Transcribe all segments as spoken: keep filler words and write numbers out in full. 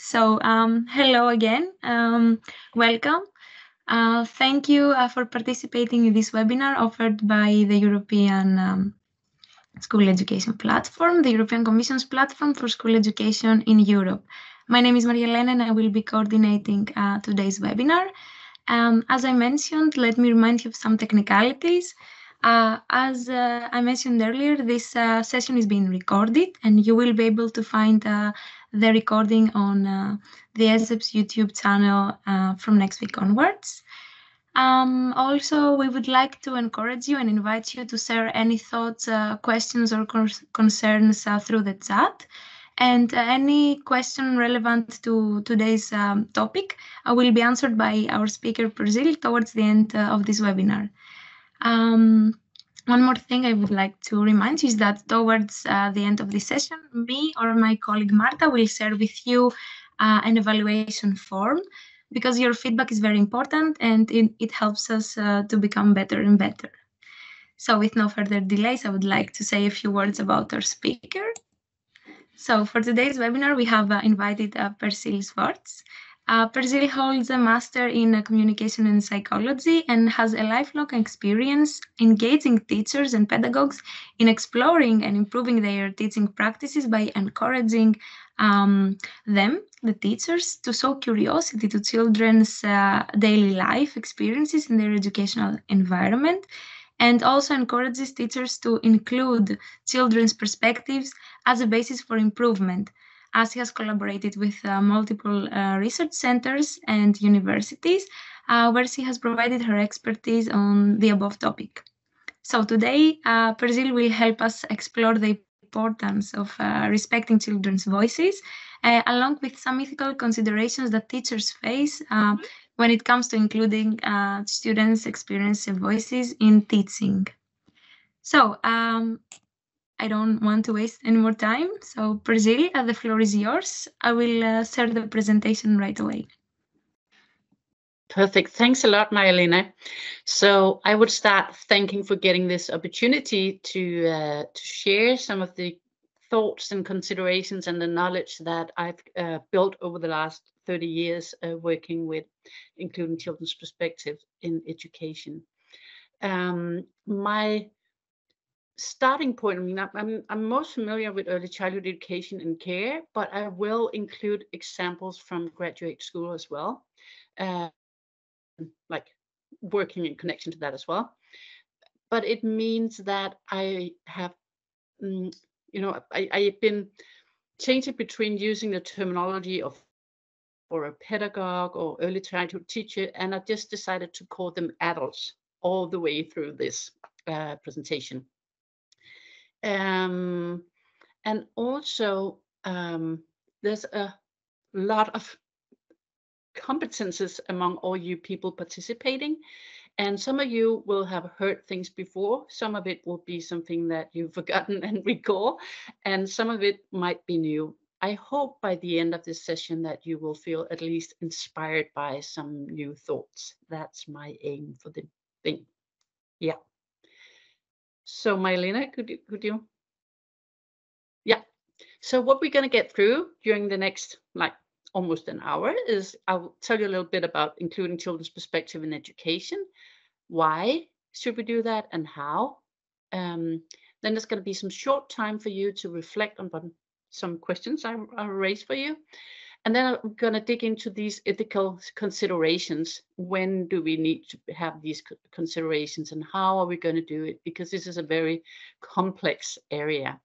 So um, hello again, um, welcome. Uh, thank you uh, for participating in this webinar offered by the European um, School Education Platform, the European Commission's platform for school education in Europe. My name is Maria Lennon and I will be coordinating uh, today's webinar. Um, as I mentioned, let me remind you of some technicalities. Uh, as uh, I mentioned earlier, this uh, session is being recorded and you will be able to find uh, the recording on uh, the A S E P's YouTube channel uh, from next week onwards. Um, also, we would like to encourage you and invite you to share any thoughts, uh, questions or con concerns uh, through the chat. And uh, any question relevant to today's um, topic uh, will be answered by our speaker, Brazil, towards the end uh, of this webinar. Um, one more thing I would like to remind you is that towards uh, the end of this session, me or my colleague Marta will share with you uh, an evaluation form, because your feedback is very important and it, it helps us uh, to become better and better. So with no further delays, I would like to say a few words about our speaker. So for today's webinar, we have uh, invited uh, Percy Svartz. Uh, Percy holds a master in uh, communication and psychology and has a lifelong experience engaging teachers and pedagogues in exploring and improving their teaching practices by encouraging um, them, the teachers, to show curiosity to children's uh, daily life experiences in their educational environment, and also encourages teachers to include children's perspectives as a basis for improvement, as he has collaborated with uh, multiple uh, research centers and universities, uh, where she has provided her expertise on the above topic. So today, uh, Percy will help us explore the importance of uh, respecting children's voices, uh, along with some ethical considerations that teachers face uh, when it comes to including uh, students' experiences and voices in teaching. So, um, I don't want to waste any more time. So, Percy, the floor is yours. I will uh, start the presentation right away. Perfect. Thanks a lot, Maria Elena. So, I would start thanking for getting this opportunity to uh, to share some of the thoughts and considerations and the knowledge that I've uh, built over the last thirty years uh, working with including children's perspectives in education. Um, my starting point, I mean, I'm, I'm most familiar with early childhood education and CARE, but I will include examples from graduate school as well, uh, like working in connection to that as well. But it means that I have, you know, I, I've been changing between using the terminology of or a pedagogue or early childhood teacher, and I just decided to call them adults all the way through this uh, presentation. Um, and also, um, there's a lot of competences among all you people participating. And some of you will have heard things before. Some of it will be something that you've forgotten and recall, and some of it might be new. I hope by the end of this session that you will feel at least inspired by some new thoughts. That's my aim for the thing. Yeah. So, Marilena, could you, could you? Yeah. So what we're going to get through during the next, like, almost an hour is I'll tell you a little bit about including children's perspective in education. Why should we do that and how? Um, then there's going to be some short time for you to reflect on some questions I, I raised for you. And then I'm going to dig into these ethical considerations. When do we need to have these considerations and how are we going to do it? Because this is a very complex area.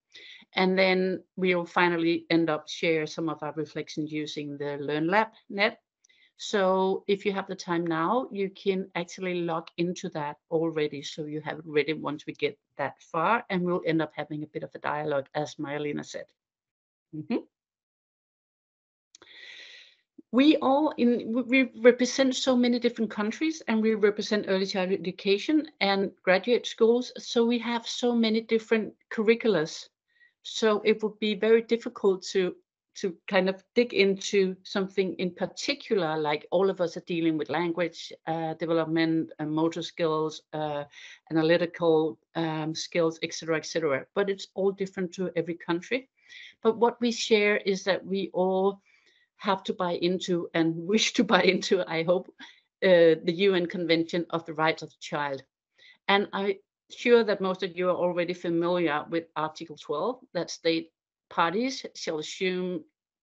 And then we'll finally end up share some of our reflections using the Learn Lab dot net. So if you have the time now, you can actually log into that already. So you have it ready once we get that far, and we'll end up having a bit of a dialogue, as Marilena said. Mm-hmm. We all in we represent so many different countries, and we represent early childhood education and graduate schools. So we have so many different curricula. So it would be very difficult to to kind of dig into something in particular. Like all of us are dealing with language uh, development and motor skills, uh, analytical um, skills, et cetera, et cetera. But it's all different to every country. But what we share is that we all have to buy into and wish to buy into, I hope, uh, the U N Convention of the Rights of the Child. And I'm sure that most of you are already familiar with Article twelve, that state parties shall assume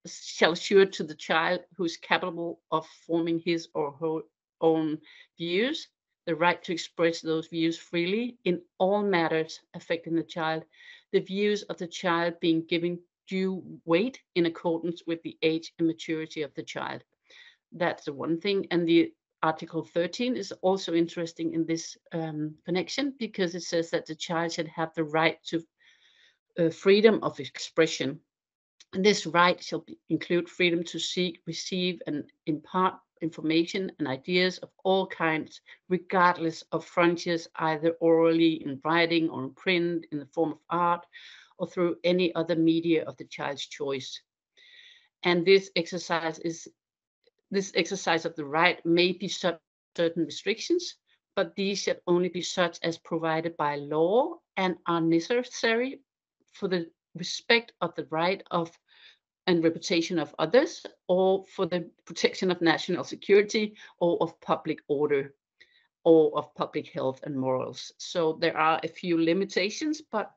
shall assure to the child who is capable of forming his or her own views the right to express those views freely in all matters affecting the child, the views of the child being given due weight in accordance with the age and maturity of the child. That's the one thing. And the Article thirteen is also interesting in this um, connection, because it says that the child should have the right to uh, freedom of expression. And this right shall be, include freedom to seek, receive, and impart information and ideas of all kinds, regardless of frontiers, either orally, in writing, or in print, in the form of art, or through any other media of the child's choice. And this exercise is this exercise of the right may be subject to certain restrictions, but these should only be such as provided by law and are necessary for the respect of the right of and reputation of others, or for the protection of national security, or of public order, or of public health and morals. So there are a few limitations, but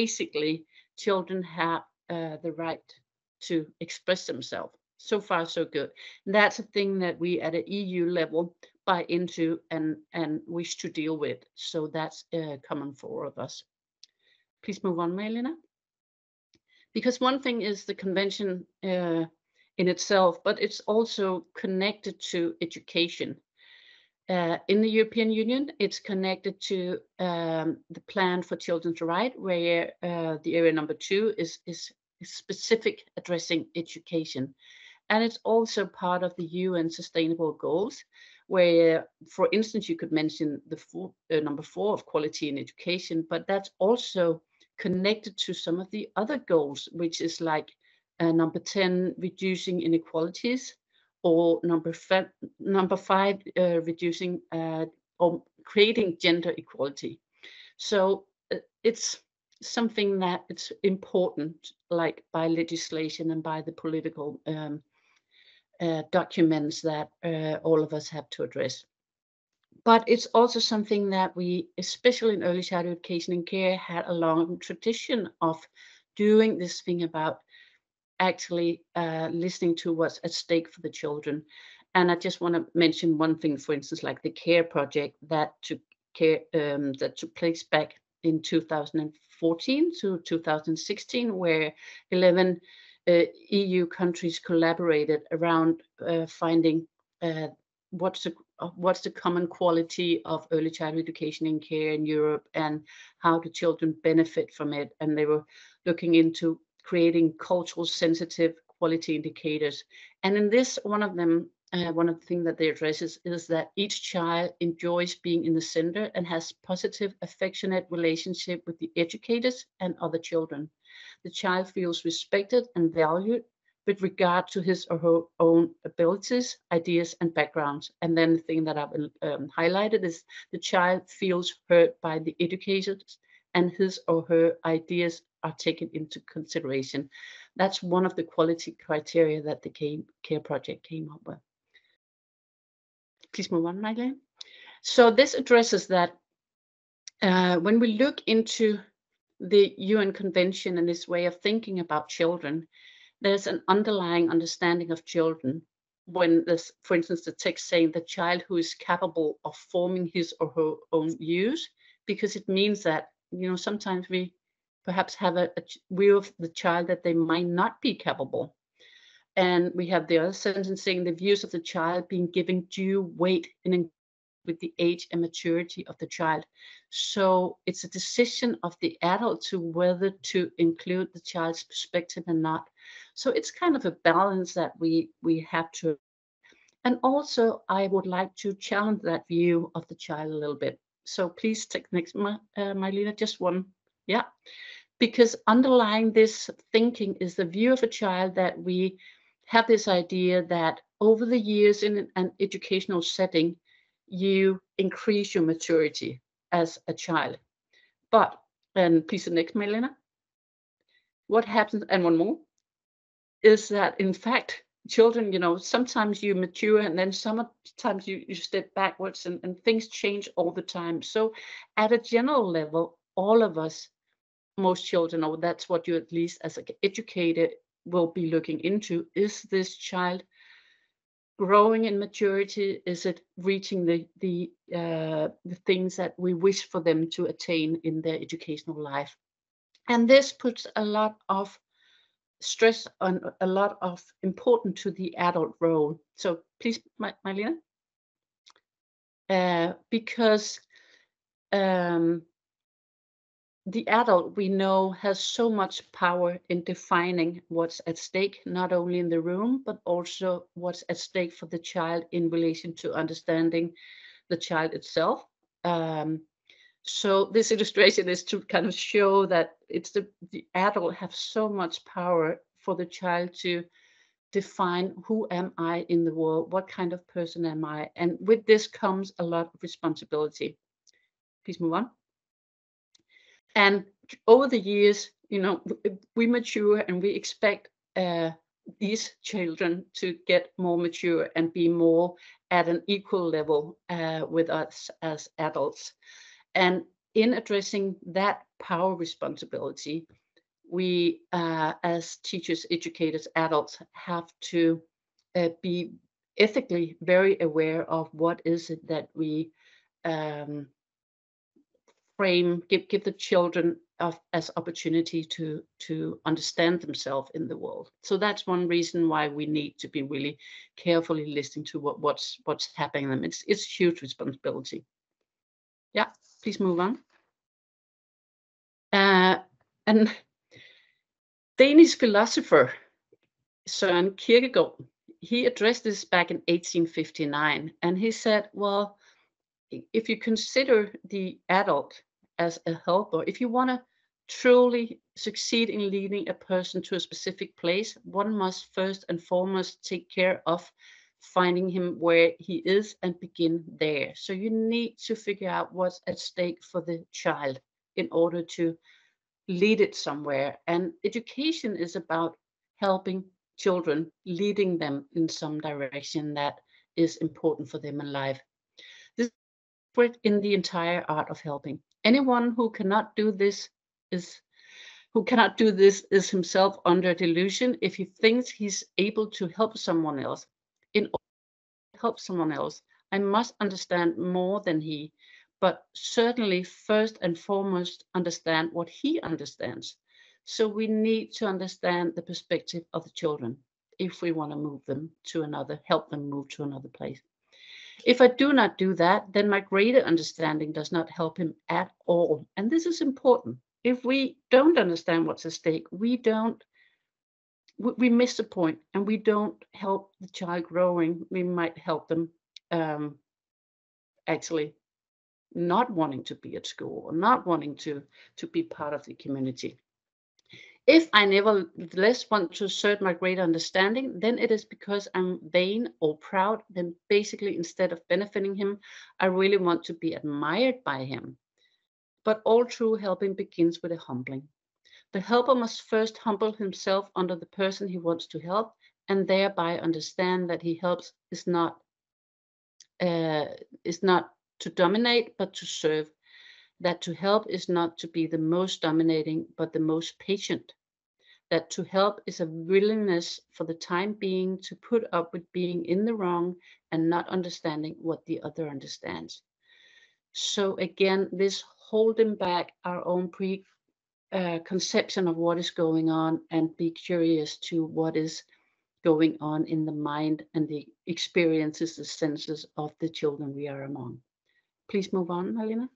basically children have uh, the right to express themselves. So far, so good. And that's a thing that we at an E U level buy into and, and wish to deal with. So that's uh, common for all of us. Please move on, Maria Lennon. Because one thing is the convention uh, in itself, but it's also connected to education. Uh, in the European Union, it's connected to um, the plan for children's rights, where uh, the area number two is, is specific addressing education. And it's also part of the U N Sustainable Goals, where, for instance, you could mention the four, uh, number four of quality in education, but that's also connected to some of the other goals, which is like uh, number ten, reducing inequalities, or number five, number five uh, reducing uh, or creating gender equality. So uh, it's something that it's important, like by legislation and by the political um, uh, documents that uh, all of us have to address. But it's also something that we, especially in early childhood education and care, had a long tradition of doing this thing about actually uh, listening to what's at stake for the children. And I just want to mention one thing, for instance, like the CARE project that took, care, um, that took place back in two thousand fourteen to two thousand sixteen, where eleven uh, E U countries collaborated around uh, finding uh, what's the what's the common quality of early childhood education and care in Europe, and how do children benefit from it. And they were looking into creating cultural sensitive quality indicators. And in this, one of them, uh, one of the things that they address is, is that each child enjoys being in the center and has positive, affectionate relationship with the educators and other children. The child feels respected and valued with regard to his or her own abilities, ideas, and backgrounds. And then the thing that I've um, highlighted is the child feels heard by the educators, and his or her ideas are taken into consideration. That's one of the quality criteria that the CARE project came up with. Please move on, Maria. So this addresses that uh, when we look into the U N Convention and this way of thinking about children, there's an underlying understanding of children when there's, for instance, the text saying the child who is capable of forming his or her own views, because it means that, you know, sometimes we perhaps have a, a view of the child that they might not be capable. And we have the other sentence saying the views of the child being given due weight in with the age and maturity of the child. So it's a decision of the adult to whether to include the child's perspective or not. So it's kind of a balance that we, we have to. And also, I would like to challenge that view of the child a little bit. So please take next, my, uh, my leader, just one. Yeah, because underlying this thinking is the view of a child that we have this idea that over the years in an educational setting, you increase your maturity as a child. But, and please the next, Maria Lennon, what happens, and one more, is that in fact, children, you know, sometimes you mature and then sometimes you, you step backwards, and, and things change all the time. So at a general level, all of us, most children, or that's what you at least as an educator will be looking into, is this child growing in maturity? Is it reaching the the uh, the things that we wish for them to attain in their educational life? And this puts a lot of stress on a lot of important to the adult role. So please, Maria, uh, because um, the adult, we know, has so much power in defining what's at stake, not only in the room, but also what's at stake for the child in relation to understanding the child itself. Um, So this illustration is to kind of show that it's the, the adult have so much power for the child to define, who am I in the world? What kind of person am I? And with this comes a lot of responsibility. Please move on. And over the years, you know, we mature and we expect uh, these children to get more mature and be more at an equal level uh, with us as adults. And in addressing that power responsibility, we uh, as teachers, educators, adults have to uh, be ethically very aware of what is it that we um, frame, give, give the children of, as opportunity to, to understand themselves in the world. So that's one reason why we need to be really carefully listening to what, what's, what's happening to them. It's, it's huge responsibility. Yeah, please move on. Uh, and Danish philosopher Søren Kierkegaard, he addressed this back in eighteen fifty-nine, and he said, well, if you consider the adult as a helper, if you want to truly succeed in leading a person to a specific place, one must first and foremost take care of finding him where he is and begin there. So you need to figure out what's at stake for the child in order to lead it somewhere. And education is about helping children, leading them in some direction that is important for them in life. This is in the entire art of helping. Anyone who cannot do this is who cannot do this is himself under delusion if he thinks he's able to help someone else. In order to help someone else, I must understand more than he, but certainly first and foremost understand what he understands. So we need to understand the perspective of the children if we want to move them to another, help them move to another place. If I do not do that, then my greater understanding does not help him at all. And this is important. If we don't understand what's at stake, we don't we miss the point, and we don't help the child growing. We might help them um, actually not wanting to be at school or not wanting to, to be part of the community. If I nevertheless want to assert my greater understanding, then it is because I'm vain or proud. Then basically, instead of benefiting him, I really want to be admired by him. But all true helping begins with a humbling. The helper must first humble himself under the person he wants to help, and thereby understand that he helps is not uh, is not to dominate, but to serve. That to help is not to be the most dominating, but the most patient. That to help is a willingness for the time being to put up with being in the wrong and not understanding what the other understands. So again, this holding back our own pre Uh, conception of what is going on, and be curious to what is going on in the mind and the experiences, the senses of the children we are among. Please move on, Helena.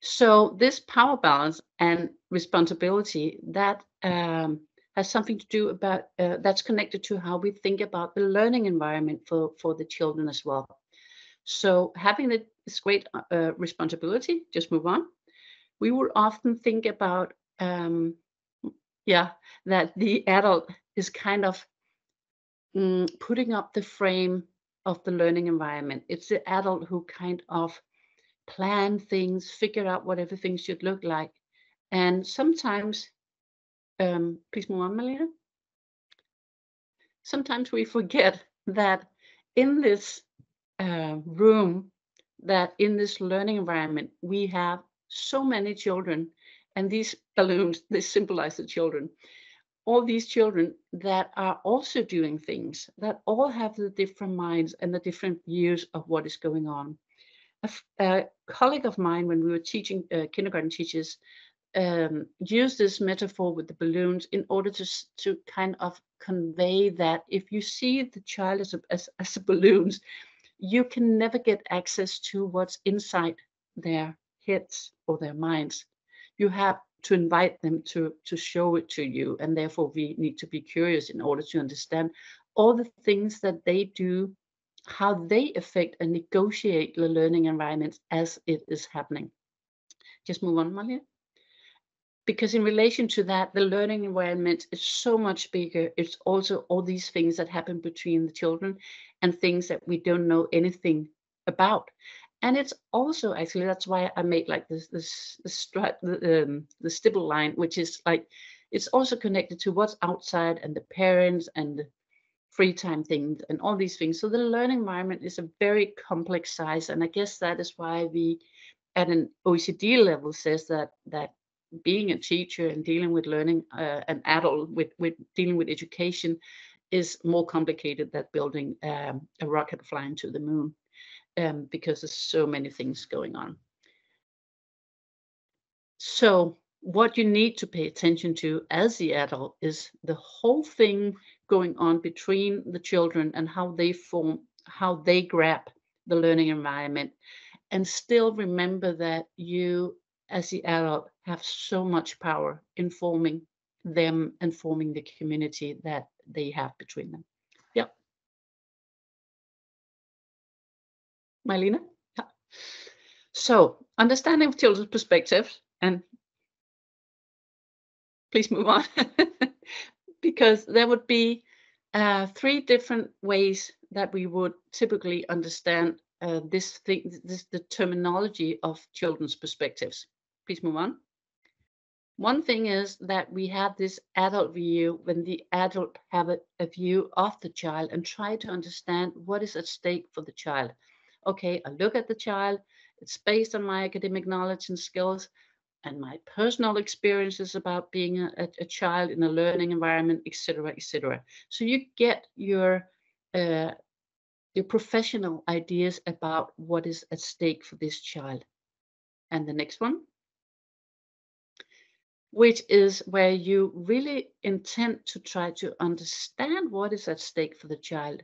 So this power balance and responsibility that um, has something to do about, uh, that's connected to how we think about the learning environment for, for the children as well. So having this great uh, responsibility, just move on. We will often think about, um, yeah, that the adult is kind of um, putting up the frame of the learning environment. It's the adult who kind of plan things, figure out what everything should look like. And sometimes, um, please move on, Maria. sometimes we forget that in this uh, room, that in this learning environment, we have so many children, and these balloons, they symbolize the children. All these children that are also doing things, that all have the different minds and the different views of what is going on. A, a colleague of mine, when we were teaching uh, kindergarten teachers, um, used this metaphor with the balloons in order to, to kind of convey that if you see the child as a, as, as a balloons, you can never get access to what's inside their heads or their minds. You have to invite them to, to show it to you. And therefore we need to be curious in order to understand all the things that they do, how they affect and negotiate the learning environments as it is happening. Just move on, Maria. Because in relation to that, the learning environment is so much bigger. It's also all these things that happen between the children and things that we don't know anything about. And it's also actually, that's why I made like this, this, this stripe, the, um, the stipple line, which is like, it's also connected to what's outside and the parents and the free time things and all these things. So the learning environment is a very complex size. And I guess that is why we at an O E C D level says that, that being a teacher and dealing with learning, uh, an adult with, with dealing with education is more complicated than building um, a rocket flying to the moon. Um, because there's so many things going on. So what you need to pay attention to as the adult is the whole thing going on between the children and how they form, how they grab the learning environment. And still remember that you as the adult have so much power in forming them and forming the community that they have between them. Marlene? Yeah. So, understanding children's perspectives, and please move on, because there would be uh, three different ways that we would typically understand uh, this thing, this, the terminology of children's perspectives. Please move on. One thing is that we have this adult view when the adult have a, a view of the child and try to understand what is at stake for the child. Okay, I look at the child, it's based on my academic knowledge and skills and my personal experiences about being a, a child in a learning environment, et cetera, et cetera. So you get your, uh, your professional ideas about what is at stake for this child. And the next one, which is where you really intend to try to understand what is at stake for the child.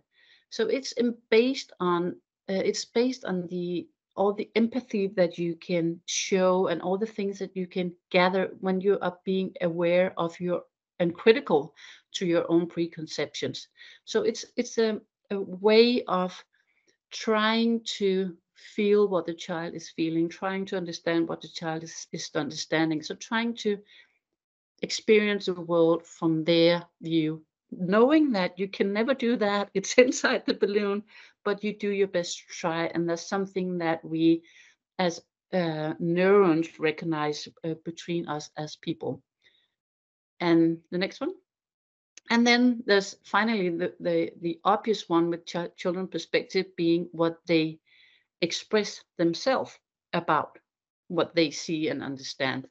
So it's based on Uh, it's based on the all the empathy that you can show and all the things that you can gather when you are being aware of your and critical to your own preconceptions. So it's it's a, a way of trying to feel what the child is feeling, trying to understand what the child is, is understanding. So trying to experience the world from their view, knowing that you can never do that, it's inside the balloon, but you do your best to try. And that's something that we as uh, neurons recognize uh, between us as people. And the next one. And then there's finally the, the, the obvious one with ch children's perspective being what they express themselves about what they see and understand.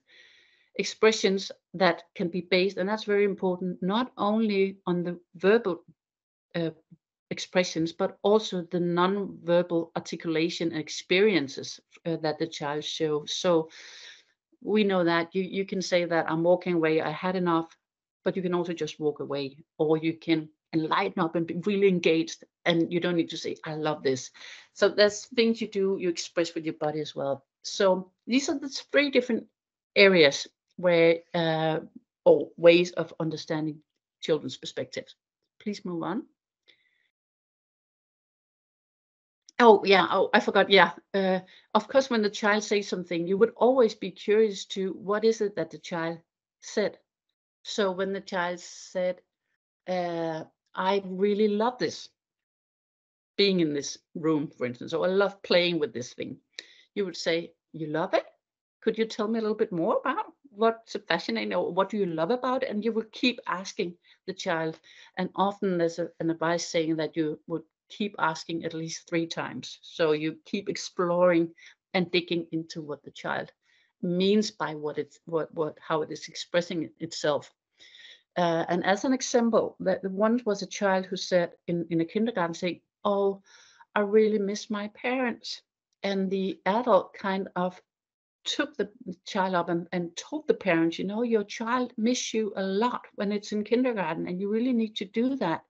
Expressions that can be based, and that's very important, not only on the verbal uh, expressions, but also the non-verbal articulation experiences uh, that the child shows. So we know that you, you can say that I'm walking away, I had enough, but you can also just walk away, or you can enlighten up and be really engaged, and you don't need to say, I love this. So that's things you do, you express with your body as well. So these are the three different areas where uh, or ways of understanding children's perspectives. Please move on. Oh yeah, oh I forgot, yeah. Uh, of course, when the child says something, you would always be curious to what is it that the child said. So when the child said, uh, I really love this, being in this room, for instance, or I love playing with this thing, you would say, you love it? Could you tell me a little bit more about what's fascinating or what do you love about it? And you will keep asking the child. And often there's a, an advice saying that you would keep asking at least three times. So you keep exploring and digging into what the child means by what it's what what how it is expressing itself. Uh, and as an example, that once was a child who said in in a kindergarten saying, "Oh, I really miss my parents," and the adult kind of took the child up and, and told the parents, you know, your child misses you a lot when it's in kindergarten, and you really need to do that.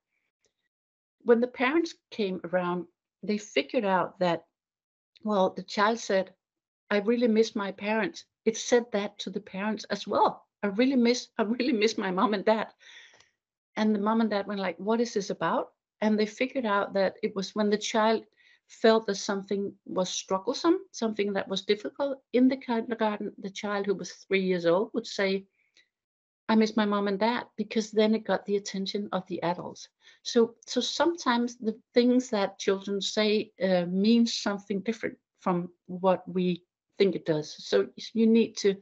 When the parents came around, they figured out that, well, the child said, I really miss my parents. It said that to the parents as well. I really miss, I really miss my mom and dad. And the mom and dad went like, what is this about? And they figured out that it was when the child felt that something was strugglesome, something that was difficult in the kindergarten, the child who was three years old would say, I miss my mom and dad, because then it got the attention of the adults. So, so sometimes the things that children say uh, means something different from what we think it does. So you need to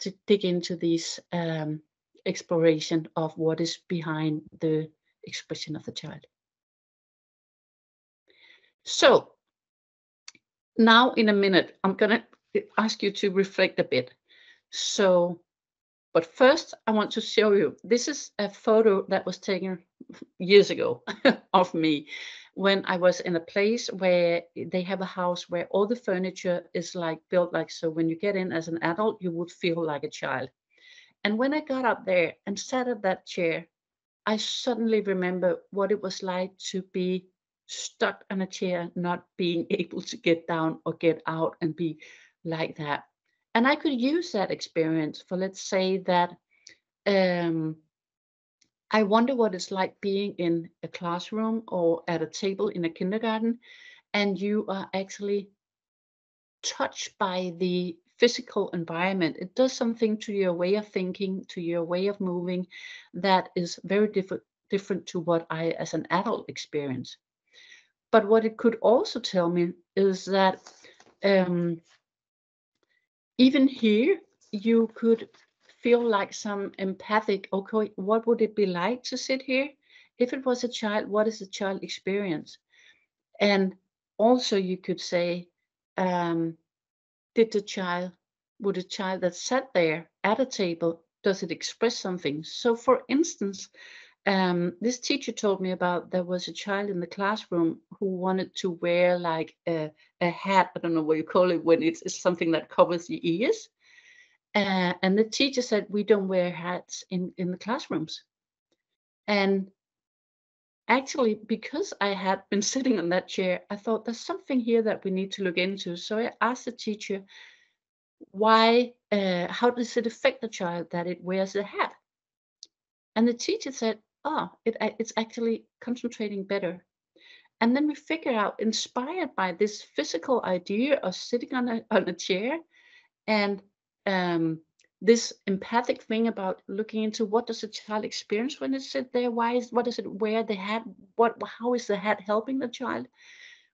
to dig into these um, exploration of what is behind the expression of the child. So now in a minute, I'm gonna ask you to reflect a bit. So, but first I want to show you, this is a photo that was taken years ago of me when I was in a place where they have a house where all the furniture is like built like, so when you get in as an adult, you would feel like a child. And when I got up there and sat at that chair, I suddenly remember what it was like to be stuck on a chair, not being able to get down or get out and be like that. And I could use that experience for, let's say that, um, I wonder what it's like being in a classroom or at a table in a kindergarten, and you are actually touched by the physical environment. It does something to your way of thinking, to your way of moving, that is very diff different to what I as an adult experience. But what it could also tell me is that um, even here you could feel like some empathic, okay, what would it be like to sit here? If it was a child, what is the child experience? And also you could say, um, did the child, would a child that sat there at a table, does it express something? So for instance, um, this teacher told me about, there was a child in the classroom who wanted to wear like a, a hat, I don't know what you call it, when it's, it's something that covers the ears. Uh, and the teacher said, we don't wear hats in, in the classrooms. And actually, because I had been sitting on that chair, I thought there's something here that we need to look into. So I asked the teacher, why, uh, how does it affect the child that it wears a hat? And the teacher said, oh, it, it's actually concentrating better. And then we figured out, inspired by this physical idea of sitting on a, on a chair and Um, this empathic thing about looking into what does the child experience when it sit there? Why is, what does it wear the hat? What, how is the hat helping the child?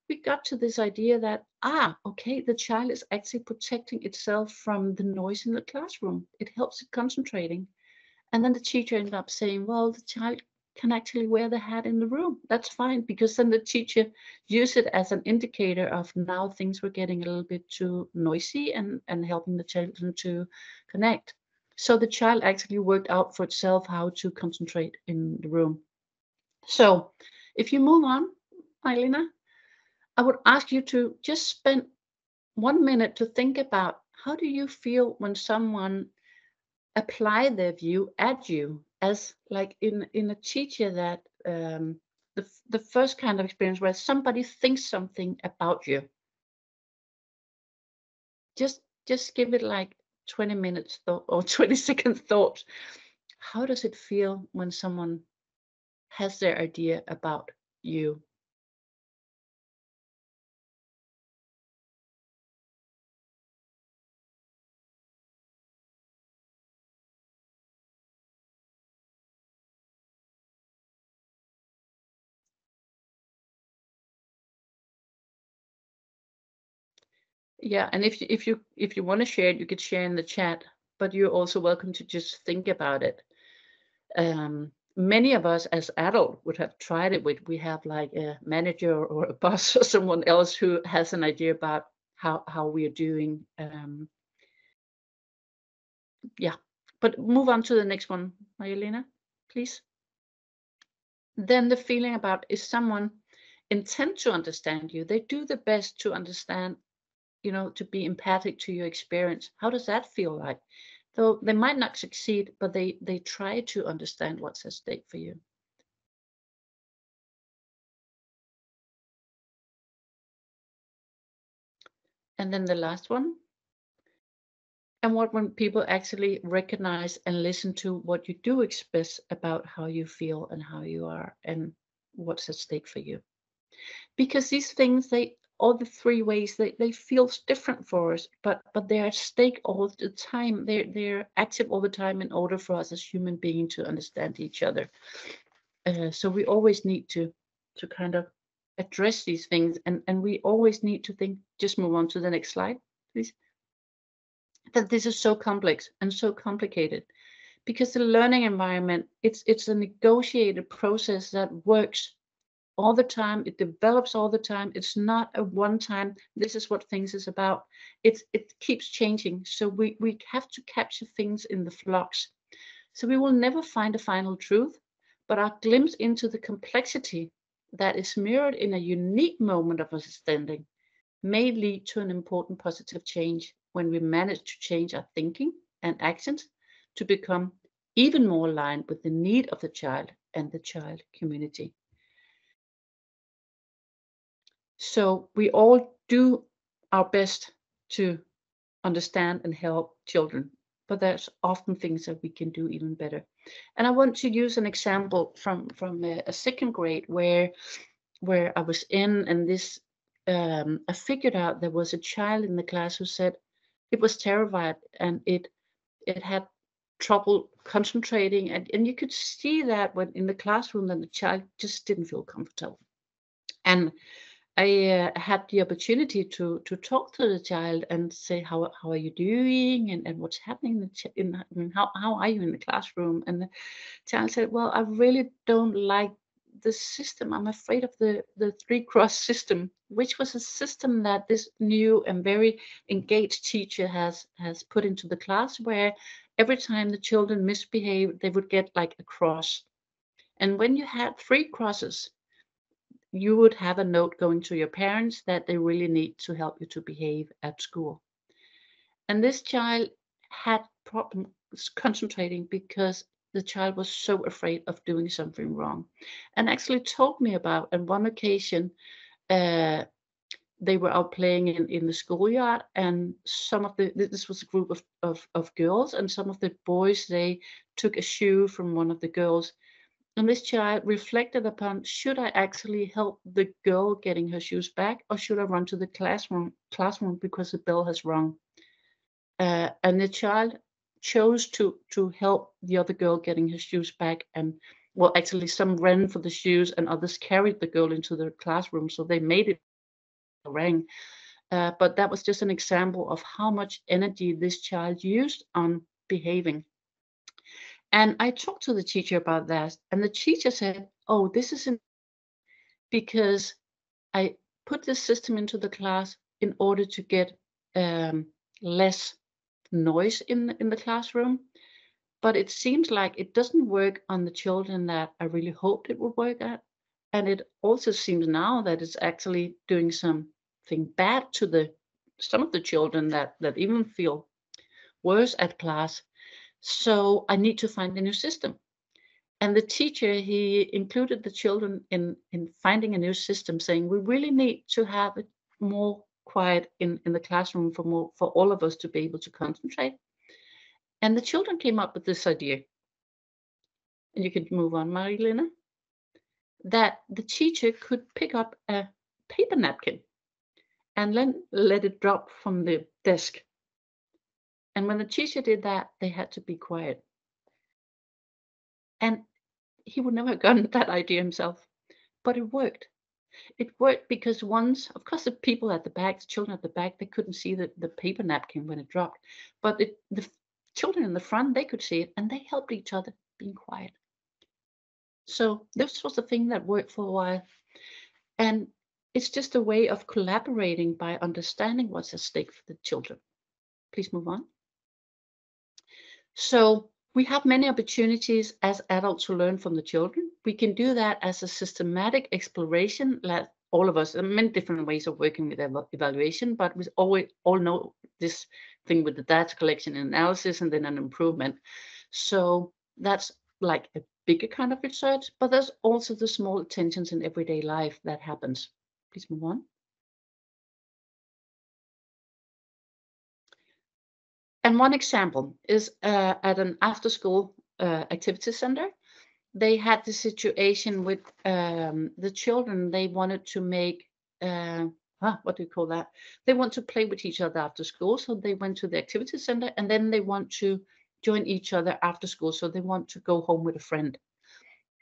We got to this idea that, ah, okay, the child is actually protecting itself from the noise in the classroom. It helps it concentrating. And then the teacher ended up saying, well, the child can actually wear the hat in the room. That's fine, because then the teacher used it as an indicator of now things were getting a little bit too noisy and, and helping the children to connect. So the child actually worked out for itself how to concentrate in the room. So if you move on, Mailena, I would ask you to just spend one minute to think about, how do you feel when someone apply their view at you? As like in, in a teacher that um, the, the first kind of experience where somebody thinks something about you. Just, just give it like twenty minutes thought or twenty seconds thought. How does it feel when someone has their idea about you? Yeah, and if you if you if you want to share it, you could share in the chat. but you're also welcome to just think about it. Um, many of us as adults would have tried it with, we have like a manager or a boss or someone else who has an idea about how, how we are doing. Um, yeah, but move on to the next one, Maria Lennon, please. Then the feeling about, is someone intent to understand you? They do the best to understand, you know, to be empathic to your experience. How does that feel like? Though they might not succeed, but they, they try to understand what's at stake for you. And then the last one. And what when people actually recognize and listen to what you do express about how you feel and how you are and what's at stake for you. Because these things, they all the three ways, they, they feel different for us, but but they're at stake all the time. They're they're active all the time in order for us as human beings to understand each other. Uh, so we always need to to kind of address these things, and, and we always need to think, just move on to the next slide, please. That this is so complex and so complicated. Because the learning environment, it's it's a negotiated process that works all the time. It develops all the time. It's not a one time, this is what things is about. It's, it keeps changing. So we, we have to capture things in the flux. So we will never find a final truth, but our glimpse into the complexity that is mirrored in a unique moment of understanding may lead to an important positive change when we manage to change our thinking and actions to become even more aligned with the need of the child and the child community. So we all do our best to understand and help children, but there's often things that we can do even better. And I want to use an example from, from a, a second grade where, where I was in, and this um, I figured out there was a child in the class who said it was terrified and it, it had trouble concentrating, and, and you could see that when in the classroom that the child just didn't feel comfortable. And I uh, had the opportunity to to talk to the child and say, how how are you doing, and, and what's happening in, in, in how how are you in the classroom? And the child said, well, I really don't like the system. I'm afraid of the the three cross system, which was a system that this new and very engaged teacher has has put into the class, where every time the children misbehaved, they would get like a cross. And when you had three crosses, you would have a note going to your parents that they really need to help you to behave at school. And this child had problems concentrating because the child was so afraid of doing something wrong, and actually told me about, on one occasion, uh, they were out playing in, in the schoolyard, and some of the, this was a group of, of, of girls, and some of the boys, they took a shoe from one of the girls. And this child reflected upon, should I actually help the girl getting her shoes back, or should I run to the classroom classroom because the bell has rung? Uh, and the child chose to to help the other girl getting her shoes back. And well, actually some ran for the shoes and others carried the girl into the classroom. So they made it ring. Uh, but that was just an example of how much energy this child used on behaving. And I talked to the teacher about that, and the teacher said, oh, this isn't, because I put this system into the class in order to get um, less noise in, in the classroom. But it seems like it doesn't work on the children that I really hoped it would work at. And it also seems now that it's actually doing something bad to the some of the children that, that even feel worse at class. So I need to find a new system. And the teacher, he included the children in, in finding a new system, saying, we really need to have it more quiet in, in the classroom for, more, for all of us to be able to concentrate. And the children came up with this idea. And you can move on, Marilena. That the teacher could pick up a paper napkin and then let it drop from the desk. And when the teacher did that, they had to be quiet. And he would never have gotten that idea himself, but it worked. It worked because once, of course, the people at the back, the children at the back, they couldn't see the, the paper napkin when it dropped, but it, the children in the front, they could see it, and they helped each other being quiet. So this was the thing that worked for a while. And it's just a way of collaborating by understanding what's at stake for the children. Please move on. So we have many opportunities as adults to learn from the children. We can do that as a systematic exploration, like all of us, many different ways of working with evaluation, but we always all know this thing with the data collection and analysis and then an improvement. So that's like a bigger kind of research, but there's also the small attentions in everyday life that happens. Please move on. And one example is uh, at an after-school uh, activity center. They had the situation with um, the children. They wanted to make, uh, ah, what do you call that? They want to play with each other after school. So they went to the activity center, and then they want to join each other after school. So they want to go home with a friend.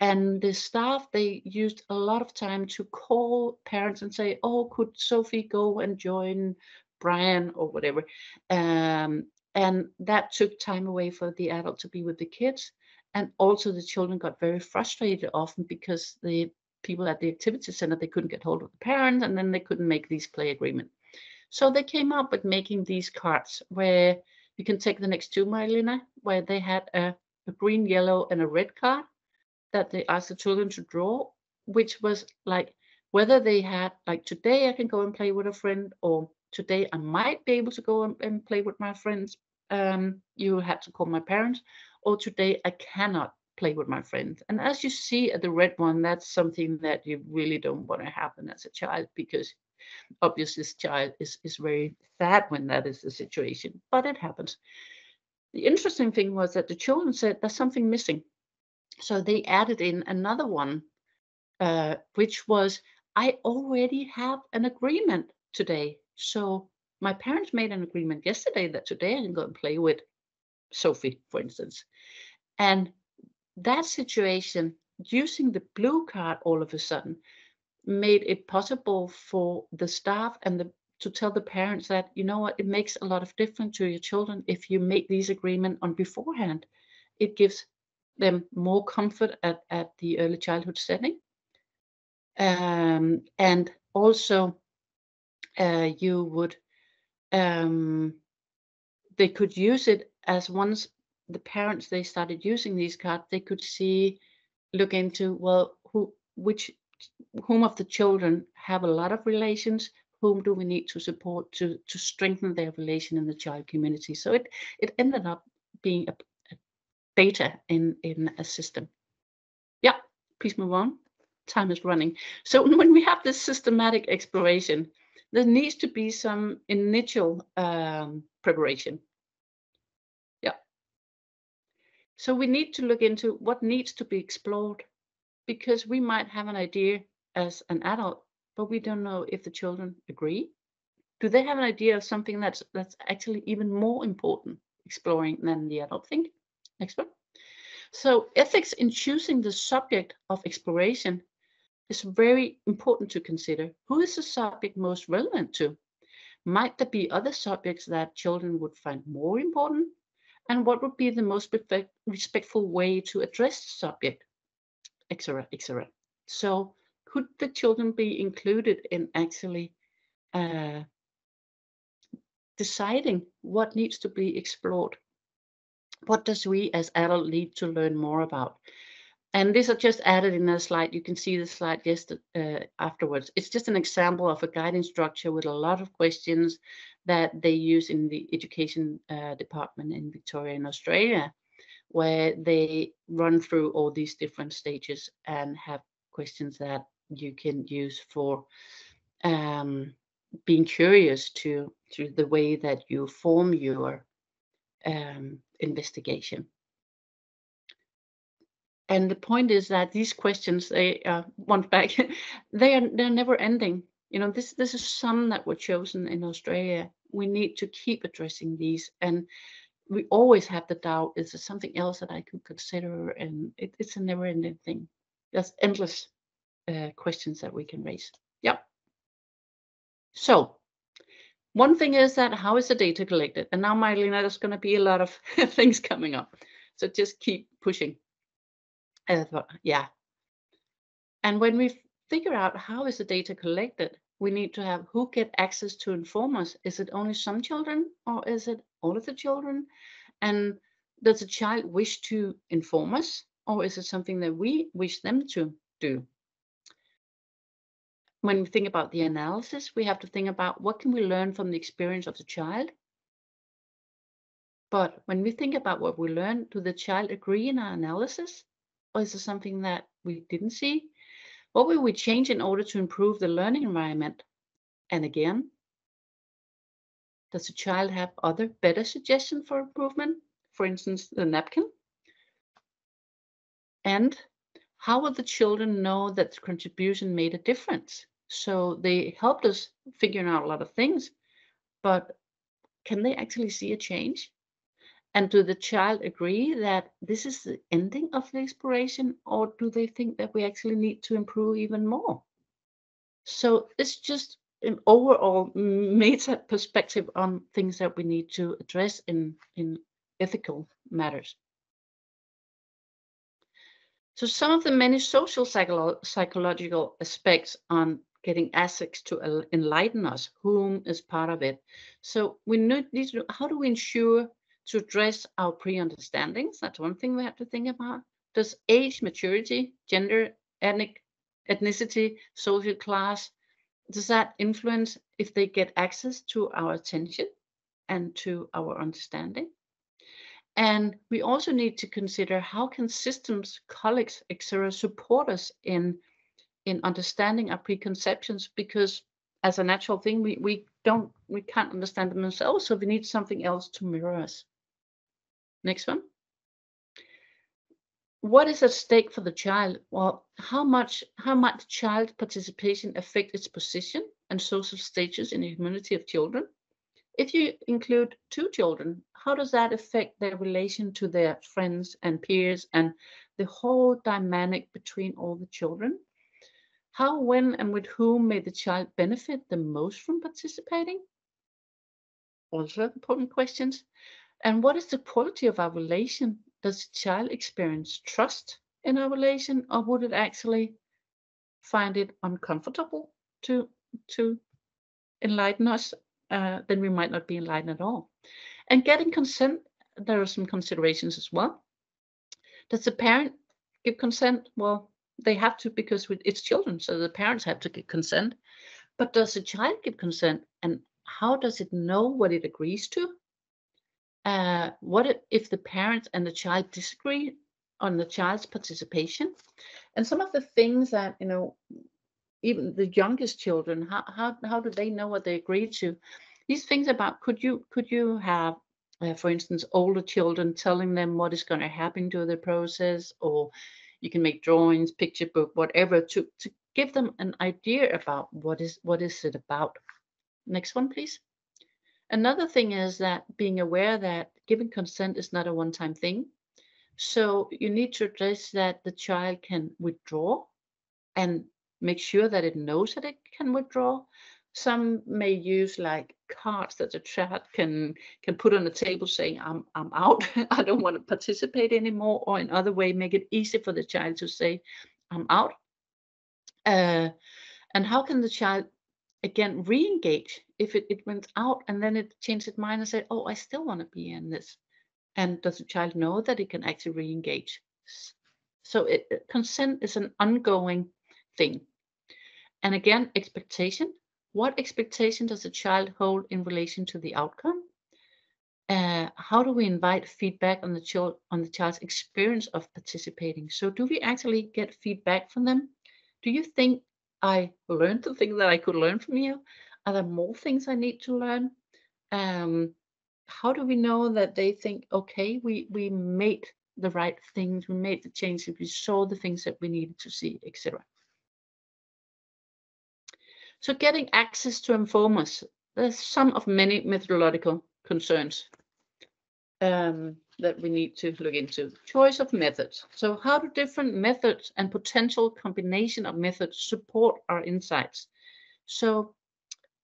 And the staff, they used a lot of time to call parents and say, oh, could Sophie go and join Brian or whatever? Um, and that took time away for the adult to be with the kids. And also the children got very frustrated often because the people at the activity center, they couldn't get hold of the parents, and then they couldn't make these play agreement. So they came up with making these cards where you can take the next two, Marilena, where they had a, a green, yellow, and a red card that they asked the children to draw, which was like whether they had, like, today I can go and play with a friend, or today I might be able to go and, and play with my friends. Um, you had to call my parents. Or today I cannot play with my friends. And as you see at the red one, that's something that you really don't want to happen as a child, because obviously this child is, is very sad when that is the situation, but it happens. The interesting thing was that the children said there's something missing. So they added in another one, uh, which was, I already have an agreement today. So my parents made an agreement yesterday that today I can go and play with Sophie, for instance. And that situation, using the blue card all of a sudden, made it possible for the staff and the, to tell the parents that, you know what, it makes a lot of difference to your children if you make these agreements on beforehand. It gives them more comfort at, at the early childhood setting. Um, and also uh, you would, um, they could use it as once the parents, they started using these cards, they could see, look into, well, who, which, whom of the children have a lot of relations, whom do we need to support to, to strengthen their relation in the child community. So it, it ended up being a, a data in, in a system. Yeah, please move on. Time is running. So when we have this systematic exploration, there needs to be some initial um, preparation. So we need to look into what needs to be explored, because we might have an idea as an adult, but we don't know if the children agree. Do they have an idea of something that's that's actually even more important exploring than the adult think? Next one. So ethics in choosing the subject of exploration is very important to consider. Who is the subject most relevant to? Might there be other subjects that children would find more important? And what would be the most respectful way to address the subject, et cetera, et cetera. So, could the children be included in actually uh, deciding what needs to be explored? What does we as adults need to learn more about? And these are just added in a slide. You can see the slide just uh, afterwards. It's just an example of a guidance structure with a lot of questions that they use in the education uh, department in Victoria in Australia, where they run through all these different stages and have questions that you can use for um, being curious to, to the way that you form your um, investigation. And the point is that these questions, they uh, once back, they are they're never ending. You know, this this is some that were chosen in Australia. We need to keep addressing these, and we always have the doubt: is there something else that I could consider? And it, it's a never-ending thing. There's endless uh, questions that we can raise. Yep. So, One thing is that how is the data collected? And now, Maria-Lena, there's going to be a lot of things coming up. So just keep pushing. And I thought, yeah. And when we figure out how is the data collected, we need to have who get access to inform us. Is it only some children or is it all of the children? And does a child wish to inform us or is it something that we wish them to do? When we think about the analysis, we have to think about what can we learn from the experience of the child? But when we think about what we learn, do the child agree in our analysis? Or is it something that we didn't see? What will we change in order to improve the learning environment? And again, does the child have other better suggestions for improvement? For instance, the napkin? And how will the children know that the contribution made a difference? So they helped us figuring out a lot of things, but can they actually see a change? And do the child agree that this is the ending of the exploration, or do they think that we actually need to improve even more? So it's just an overall meta perspective on things that we need to address in, in ethical matters. So some of the many social psycholo psychological aspects on getting ethics to enlighten us, whom is part of it. So we need to know, how do we ensure to address our pre-understandings? That's one thing we have to think about. Does age, maturity, gender, ethnic, ethnicity, social class, does that influence if they get access to our attention and to our understanding? And we also need to consider how can systems, colleagues, et cetera support us in, in understanding our preconceptions, because as a natural thing, we, we don't, we can't understand them ourselves, so we need something else to mirror us. Next one. What is at stake for the child? Well, how much, how much child participation affect its position and social status in the community of children? If you include two children, how does that affect their relation to their friends and peers and the whole dynamic between all the children? How, when, and with whom may the child benefit the most from participating? Also important questions. And what is the quality of our relation? Does the child experience trust in our relation, or would it actually find it uncomfortable to, to enlighten us? Uh, then we might not be enlightened at all. And getting consent, there are some considerations as well. Does the parent give consent? Well, they have to, because it's children, so the parents have to give consent. But does the child give consent? And how does it know what it agrees to? Uh, what if, if the parents and the child disagree on the child's participation? And some of the things that, you know, even the youngest children, how, how, how do they know what they agree to? These things about, could you, could you have, uh, for instance, older children telling them what is going to happen to the process, or you can make drawings, picture book, whatever, to, to give them an idea about what is, what is it about. Next one, please. Another thing is that being aware that giving consent is not a one-time thing. So you need to address that the child can withdraw and make sure that it knows that it can withdraw. Some may use like cards that the child can can put on the table saying, I'm I'm out, I don't want to participate anymore, or in other way, make it easy for the child to say, I'm out. Uh, and how can the child, again, re-engage if it, it went out and then it changed its mind and said, oh, I still want to be in this? And does the child know that it can actually re-engage? So it, consent is an ongoing thing. And again, expectation. What expectation does the child hold in relation to the outcome? Uh, how do we invite feedback on the child on the child's experience of participating? So do we actually get feedback from them? Do you think I learned the thing that I could learn from you? Are there more things I need to learn? Um, how do we know that they think, okay, we, we made the right things, we made the changes, we saw the things that we needed to see, et cetera. So getting access to informers, there's some of many methodological concerns um, that we need to look into. Choice of methods. So how do different methods and potential combination of methods support our insights? So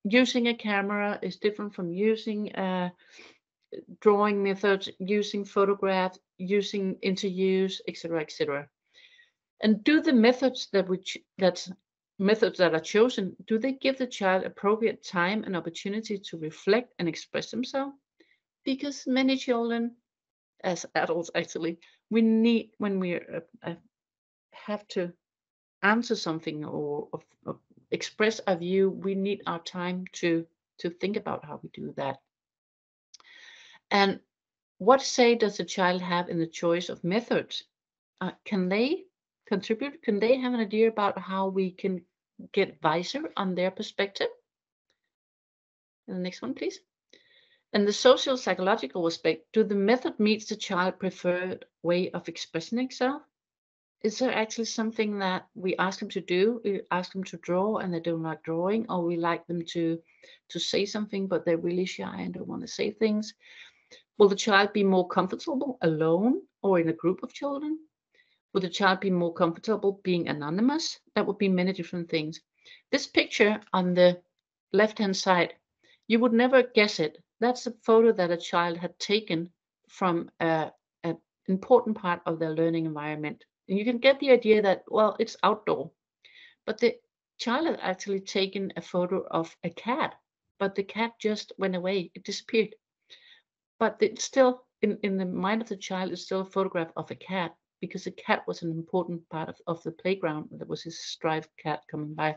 using a camera is different from using uh, drawing methods, using photographs, using interviews, et cetera, et cetera. And do the methods that we that's methods that are chosen, do they give the child appropriate time and opportunity to reflect and express themselves? Because many children, as adults actually, we need when we uh, uh, have to answer something or, or, or express our view, we need our time to to think about how we do that. And what say does the child have in the choice of methods? Uh, can they contribute? Can they have an idea about how we can get wiser on their perspective? And the next one, please. And the social psychological aspect, do the method meets the child preferred way of expressing itself? Is there actually something that we ask them to do? We ask them to draw and they don't like drawing, or we like them to, to say something, but they're really shy and don't want to say things. Will the child be more comfortable alone or in a group of children? Will the child be more comfortable being anonymous? That would be many different things. This picture on the left-hand side, you would never guess it. That's a photo that a child had taken from an important part of their learning environment. And you can get the idea that, well, it's outdoor. But the child had actually taken a photo of a cat, but the cat just went away. It disappeared. But it's still, in, in the mind of the child, it's still a photograph of a cat, because the cat was an important part of, of the playground. That was his striped cat coming by.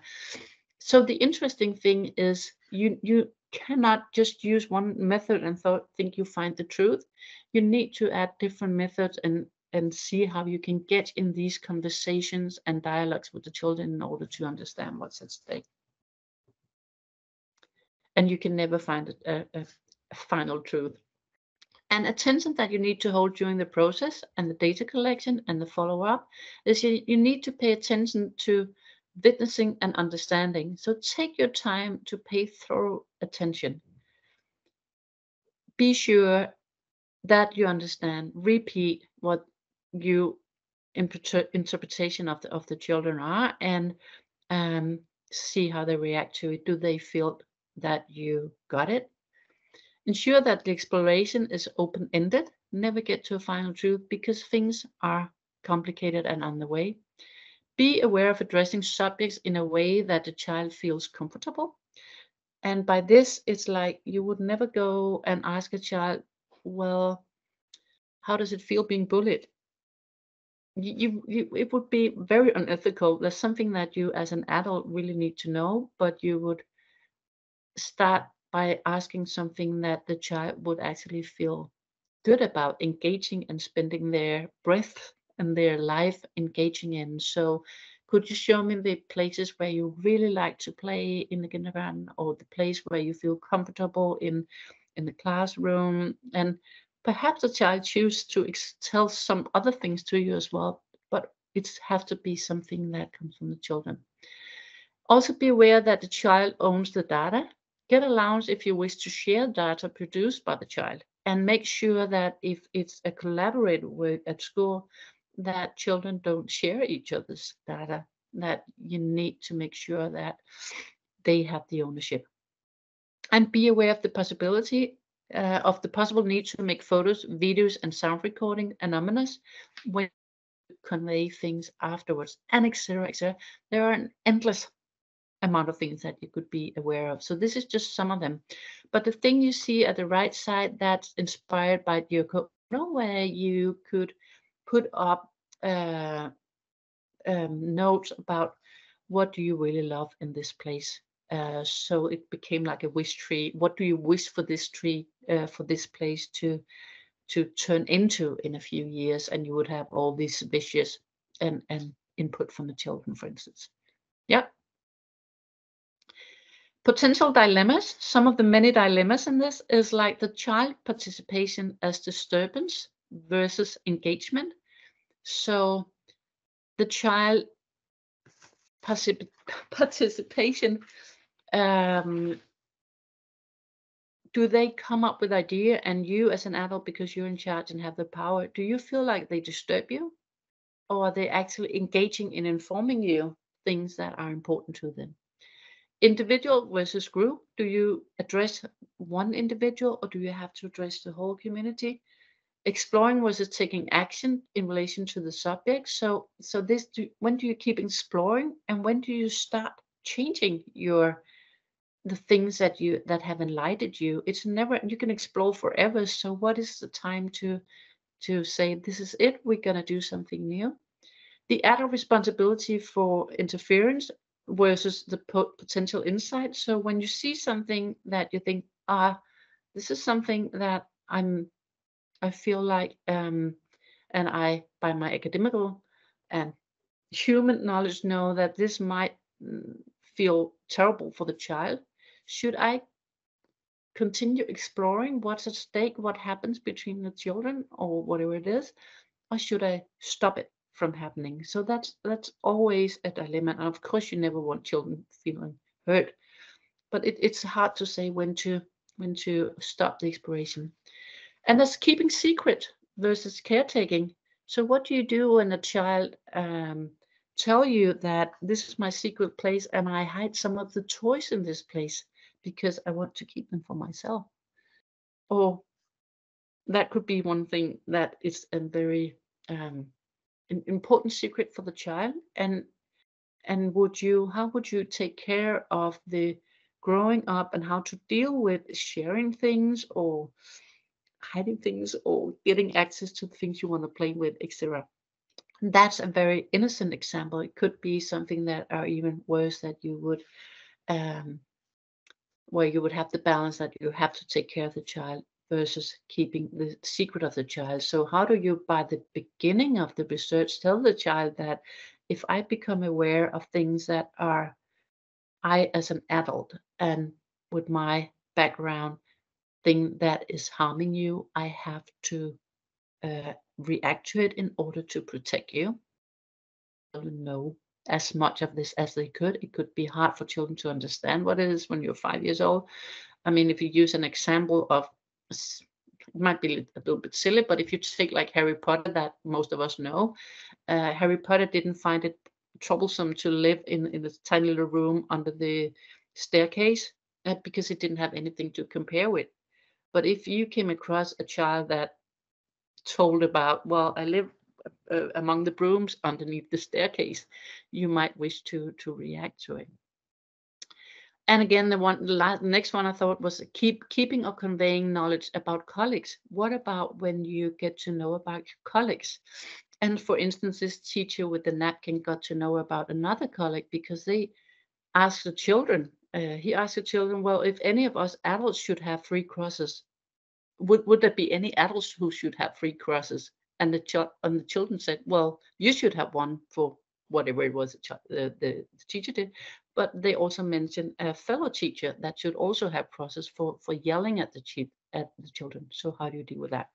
So the interesting thing is you, you cannot just use one method and th think you find the truth. You need to add different methods and and see how you can get in these conversations and dialogues with the children in order to understand what's at stake. And you can never find a, a, a final truth. And attention that you need to hold during the process and the data collection and the follow-up is you, you need to pay attention to witnessing and understanding. So take your time to pay thorough attention. Be sure that you understand, repeat what your inter interpretation of the, of the children are, and um, see how they react to it. Do they feel that you got it? Ensure that the exploration is open-ended. Never get to a final truth, because things are complicated and on the way. Be aware of addressing subjects in a way that the child feels comfortable. And by this, it's like you would never go and ask a child, well, how does it feel being bullied? You, you, it would be very unethical. There's something that you as an adult really need to know, but you would start by asking something that the child would actually feel good about engaging and spending their breath and their life engaging in. So could you show me the places where you really like to play in the kindergarten, or the place where you feel comfortable in, in the classroom? And perhaps the child chooses to tell some other things to you as well, but it has to be something that comes from the children. Also be aware that the child owns the data. Get allowance if you wish to share data produced by the child, and make sure that if it's a collaborated work at school, that children don't share each other's data, that you need to make sure that they have the ownership. And be aware of the possibility uh, of the possible need to make photos, videos, and sound recording anonymous when you convey things afterwards, and et cetera, et cetera. There are an endless amount of things that you could be aware of. So this is just some of them. But the thing you see at the right side, that's inspired by Yoko Ono, where you could put up uh, um, notes about what do you really love in this place. Uh, so it became like a wish tree. What do you wish for this tree, uh, for this place to, to turn into in a few years? And you would have all these wishes and, and input from the children, for instance. Yeah. Potential dilemmas. Some of the many dilemmas in this is like the child participation as disturbance versus engagement. So the child particip participation, um, do they come up with idea, and you as an adult, because you're in charge and have the power, do you feel like they disturb you? Or are they actually engaging in informing you things that are important to them? individual versus group. Do you address one individual or do you have to address the whole community? Exploring versus taking action in relation to the subject. So, so this, do, when do you keep exploring and when do you start changing your the things that you that have enlightened you? It's never, you can explore forever. So what is the time to to say this is it? We're gonna do something new. The adult responsibility for interference versus the potential insight. So when you see something that you think, ah, this is something that I'm, I feel like, um, and I, by my academical and human knowledge, know that this might feel terrible for the child. Should I continue exploring what's at stake, what happens between the children or whatever it is, or should I stop it from happening? So that's that's always a dilemma. And of course, you never want children feeling hurt, but it, it's hard to say when to when to stop the exploration. And that's keeping secret versus caretaking. So what do you do when a child um, tell you that this is my secret place and I hide some of the toys in this place because I want to keep them for myself? Or that could be one thing that is a very um, an important secret for the child. And and would you, how would you take care of the growing up and how to deal with sharing things or hiding things or getting access to the things you want to play with, et cetera. That's a very innocent example. It could be something that are even worse that you would, um, where you would have the balance that you have to take care of the child versus keeping the secret of the child. So how do you, by the beginning of the research, tell the child that if I become aware of things that are, I as an adult and with my background, thing that is harming you, I have to uh, react to it in order to protect you. Children know as much of this as they could. It could be hard for children to understand what it is when you're five years old. I mean, if you use an example of, it might be a little bit silly, but if you take like Harry Potter that most of us know, uh, Harry Potter didn't find it troublesome to live in, in this tiny little room under the staircase uh, because it didn't have anything to compare with. But if you came across a child that told about, well, I live uh, among the brooms underneath the staircase, you might wish to to react to it. And again, the one, the, last, the next one I thought was keep keeping or conveying knowledge about colleagues. What about when you get to know about your colleagues? And for instance, this teacher with the napkin got to know about another colleague because they asked the children. Uh, he asked the children, well, if any of us adults should have three crosses, would, would there be any adults who should have three crosses? And the, ch and the children said, well, you should have one for whatever it was the, uh, the, the teacher did. But they also mentioned a fellow teacher that should also have crosses for, for yelling at the, chief, at the children. So how do you deal with that?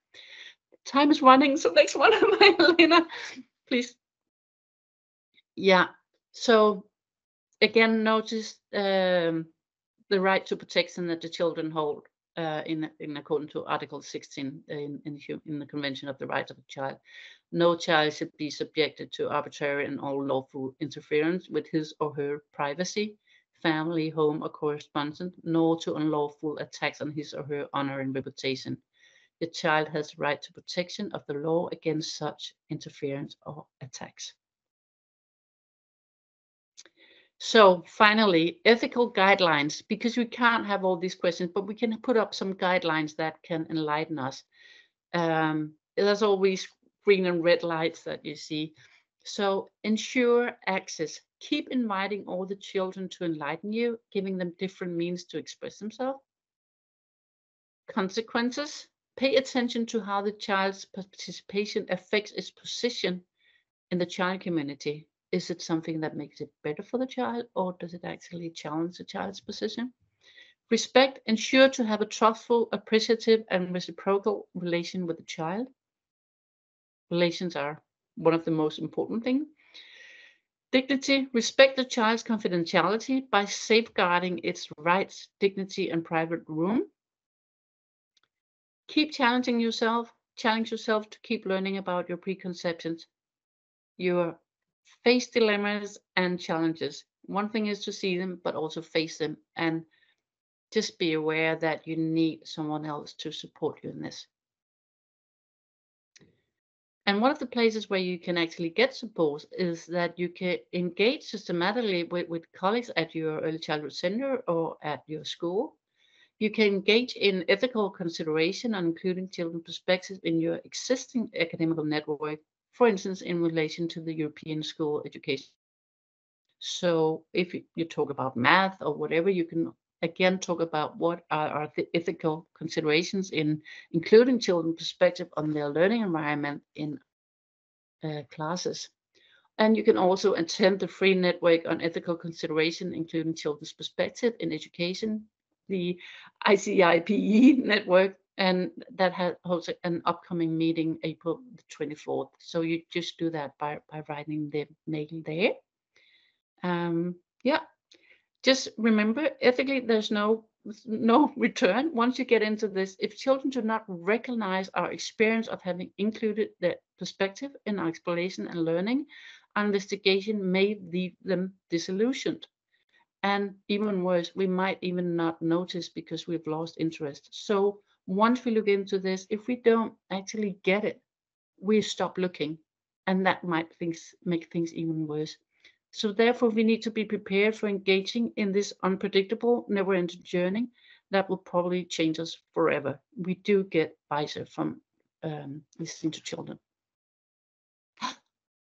Time is running, so next one, Elena, please. Yeah, so... Again, notice um, the right to protection that the children hold uh, in, in according to Article sixteen in, in, in the Convention of the Rights of the Child. No child should be subjected to arbitrary and unlawful interference with his or her privacy, family, home, or correspondence, nor to unlawful attacks on his or her honor and reputation. The child has the right to protection of the law against such interference or attacks. So finally, ethical guidelines, because we can't have all these questions, but we can put up some guidelines that can enlighten us. Um, there's always green and red lights that you see. So ensure access. Keep inviting all the children to enlighten you, giving them different means to express themselves. Consequences. Pay attention to how the child's participation affects its position in the child community. Is it something that makes it better for the child, or does it actually challenge the child's position? Respect. Ensure to have a trustful, appreciative, and reciprocal relation with the child. Relations are one of the most important things. Dignity. Respect the child's confidentiality by safeguarding its rights, dignity, and private room. Keep challenging yourself. Challenge yourself to keep learning about your preconceptions, your face dilemmas and challenges. one thing is to see them, but also face them, and just be aware that you need someone else to support you in this. And one of the places where you can actually get support is that you can engage systematically with, with colleagues at your early childhood center or at your school. You can engage in ethical consideration on including children's perspectives in your existing academic network, for instance, in relation to the European School Education. So if you, you talk about math or whatever, you can again talk about what are, are the ethical considerations in including children's perspective on their learning environment in uh, classes. And you can also attend the free network on ethical consideration, including children's perspective in education, the I C I P E network, and that has also an upcoming meeting April the twenty-fourth. So you just do that by, by writing the mail there. Um, yeah, just remember, ethically, there's no, no return once you get into this. If children do not recognize our experience of having included their perspective in our exploration and learning, our investigation may leave them disillusioned. And even worse, we might even not notice because we've lost interest. So once we look into this, if we don't actually get it, we stop looking, and that might things, make things even worse. So therefore, we need to be prepared for engaging in this unpredictable, never-ending journey that will probably change us forever. We do get wiser from um, listening to children.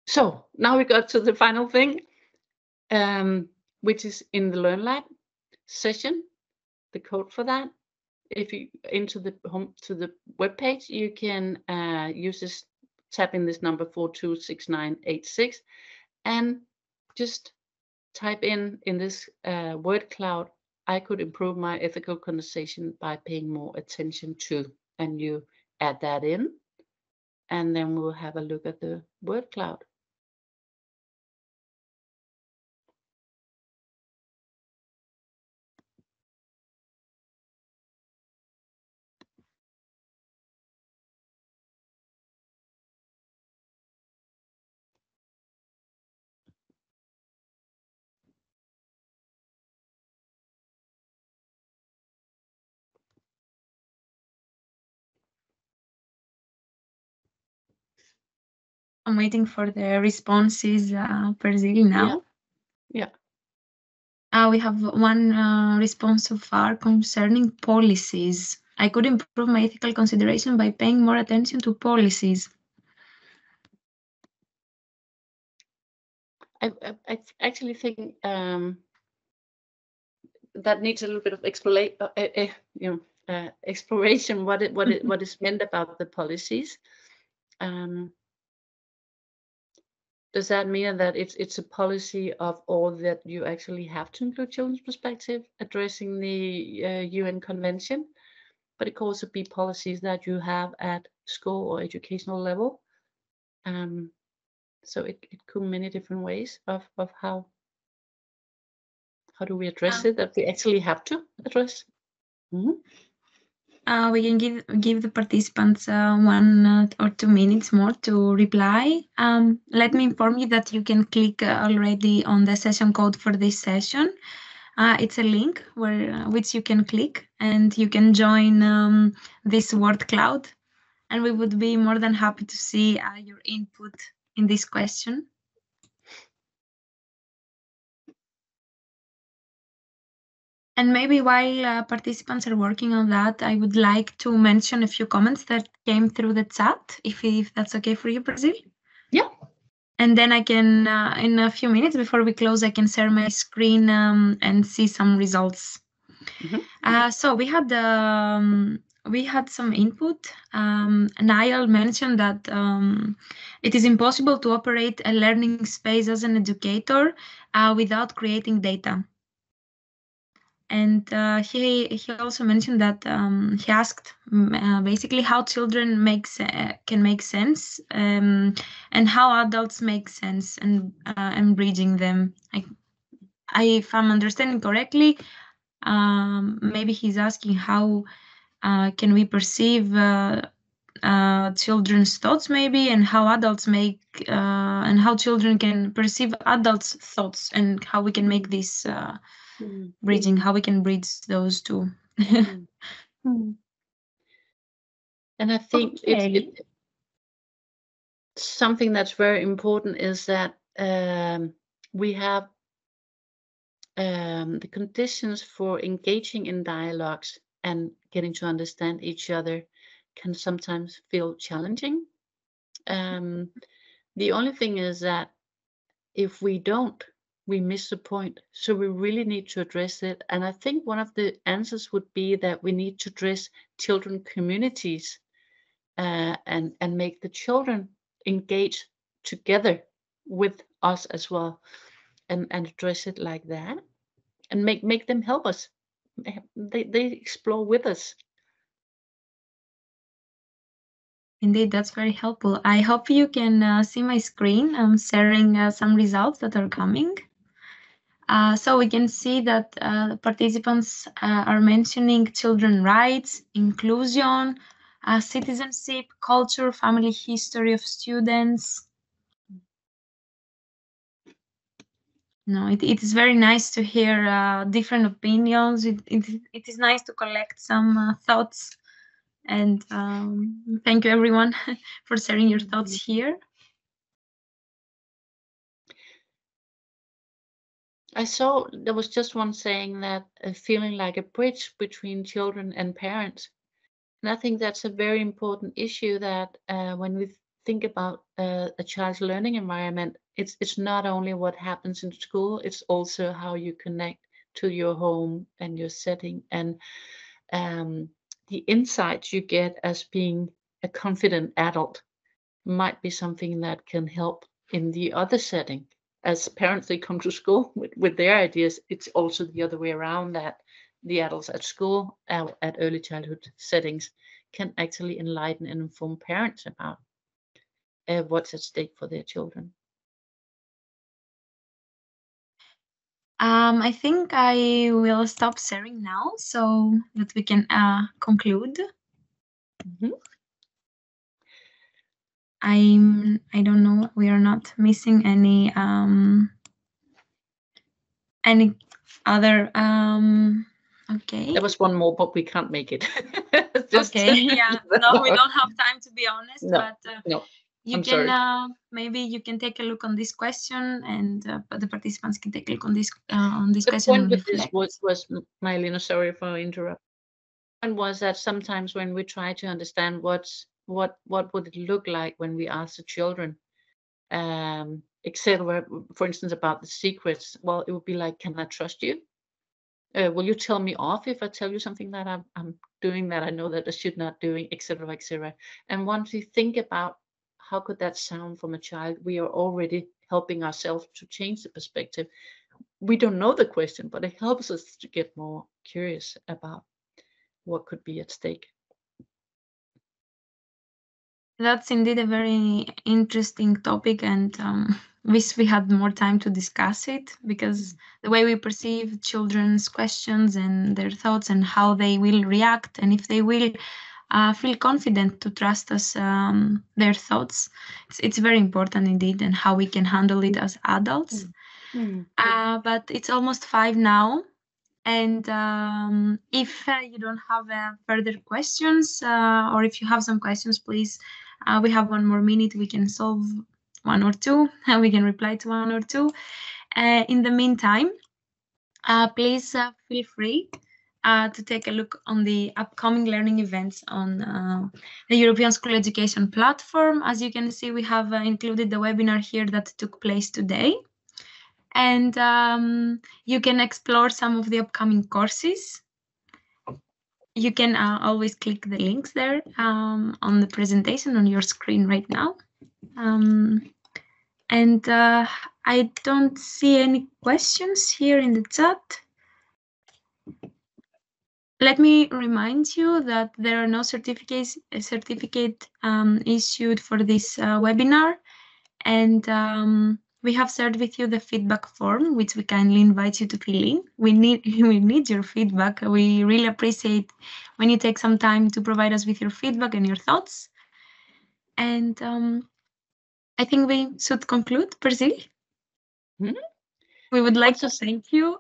So now we got to the final thing, um, which is in the Learn Lab session, the code for that. If you into the home to the web page, you can uh, use this, tap in this number four two six nine eight six, and just type in in this uh, word cloud, I could improve my ethical conversation by paying more attention to, and you add that in, and then we'll have a look at the word cloud. I'm waiting for the responses, uh, Percy, now. Yeah. yeah. Uh, we have one uh, response so far concerning policies. I could improve my ethical consideration by paying more attention to policies. I, I, I actually think um, that needs a little bit of explanation. Uh, uh, you know, uh, exploration. What it, what it, what is meant about the policies. Um, Does that mean that it's it's a policy of all that you actually have to include children's perspective, addressing the uh, U N Convention? But it could also be policies that you have at school or educational level. Um, so it, it could many different ways of, of how, how do we address uh, it that we actually have to address? Mm-hmm. uh, we can give, give the participants uh, one uh, or two minutes more to reply. Um, let me inform you that you can click uh, already on the session code for this session. Uh, it's a link where uh, which you can click, and you can join um, this word cloud. And we would be more than happy to see uh, your input in this question. And maybe while uh, participants are working on that, I would like to mention a few comments that came through the chat, if, if that's okay for you, Brazil. Yeah. And then I can, uh, in a few minutes before we close, I can share my screen um, and see some results. Mm-hmm. uh, so we had um, we had some input. Um, Niall mentioned that um, it is impossible to operate a learning space as an educator uh, without creating data. And uh, he he also mentioned that um, he asked uh, basically how children makes uh, can make sense um, and how adults make sense, and uh, and bridging them. I, I, if I'm understanding correctly, um, maybe he's asking how uh, can we perceive uh, uh, children's thoughts maybe, and how adults make uh, and how children can perceive adults' thoughts, and how we can make this uh, mm. bridging, how we can bridge those two. mm. Mm. And I think okay. it, it, something that's very important is that um, we have um, the conditions for engaging in dialogues and getting to understand each other can sometimes feel challenging. Um, the only thing is that if we don't, we miss the point. So we really need to address it. And I think one of the answers would be that we need to address children communities uh, and, and make the children engage together with us as well, and, and address it like that, and make, make them help us. They, they explore with us. Indeed, that's very helpful. I hope you can uh, see my screen. I'm sharing uh, some results that are coming. Uh, so we can see that uh, participants uh, are mentioning children's rights, inclusion, uh, citizenship, culture, family history of students. No, it, it is very nice to hear uh, different opinions. It, it, it is nice to collect some uh, thoughts. And um, thank you, everyone, for sharing your thoughts here. I saw there was just one saying that uh, feeling like a bridge between children and parents. And I think that's a very important issue, that uh, when we think about uh, a child's learning environment, it's, it's not only what happens in school, it's also how you connect to your home and your setting, and um, the insights you get as being a confident adult might be something that can help in the other setting. As parents, they come to school with, with their ideas. It's also the other way around, that the adults at school, uh, at early childhood settings, can actually enlighten and inform parents about uh, what's at stake for their children. Um, I think I will stop sharing now so that we can uh, conclude. Mm-hmm. I'm, I don't know, we are not missing any um, any other. Um, okay. There was one more, but we can't make it. Just okay. Yeah. No, we don't have time, to be honest. No. But, uh, no. You I'm can uh, maybe you can take a look on this question, and uh, the participants can take a look on this uh, on this the question. The point with this was, was Maria-Lennon, sorry for interrupting. And was that sometimes when we try to understand what's what what would it look like when we ask the children, um, except where, for instance, about the secrets. Well, it would be like, can I trust you? Uh, will you tell me off if I tell you something that I'm I'm doing that I know that I should not doing, et cetera, et cetera. And once we think about how could that sound from a child, we are already helping ourselves to change the perspective. We don't know the question, but it helps us to get more curious about what could be at stake. That's indeed a very interesting topic, and um, wish we had more time to discuss it, because the way we perceive children's questions and their thoughts and how they will react, and if they will Uh, feel confident to trust us, um, their thoughts. It's, it's very important indeed, and how we can handle it as adults. Mm-hmm. Uh, but it's almost five now. And um, if uh, you don't have uh, further questions, uh, or if you have some questions, please, uh, we have one more minute. We can solve one or two, and we can reply to one or two. Uh, in the meantime, uh, please uh, feel free Uh, to take a look on the upcoming learning events on uh, the European School Education Platform. As you can see, we have uh, included the webinar here that took place today. And um, you can explore some of the upcoming courses. You can uh, always click the links there um, on the presentation on your screen right now. Um, and uh, I don't see any questions here in the chat. Let me remind you that there are no certificates certificate um, issued for this uh, webinar, and um, we have shared with you the feedback form, which we kindly invite you to fill in. We need we need your feedback. We really appreciate when you take some time to provide us with your feedback and your thoughts. And um, I think we should conclude, Percy. Mm-hmm. We would like to thank you.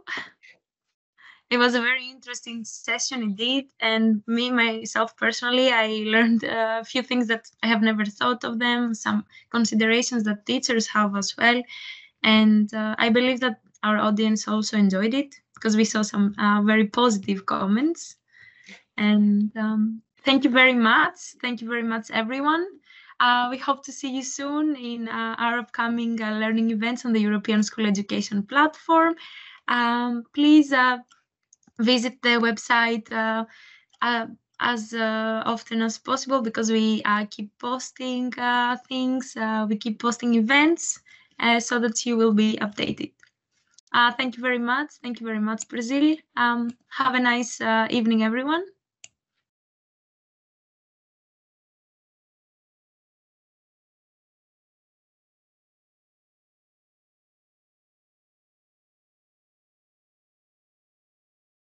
It was a very interesting session indeed. And me, myself personally, I learned a few things that I have never thought of them, some considerations that teachers have as well. And uh, I believe that our audience also enjoyed it because we saw some uh, very positive comments. And um, thank you very much. Thank you very much, everyone. Uh, we hope to see you soon in uh, our upcoming uh, learning events on the European School Education Platform. Um, please uh, visit the website uh, uh, as uh, often as possible, because we uh, keep posting uh, things, uh, we keep posting events uh, so that you will be updated. Uh, thank you very much. Thank you very much, Brazil. Um, have a nice uh, evening, everyone.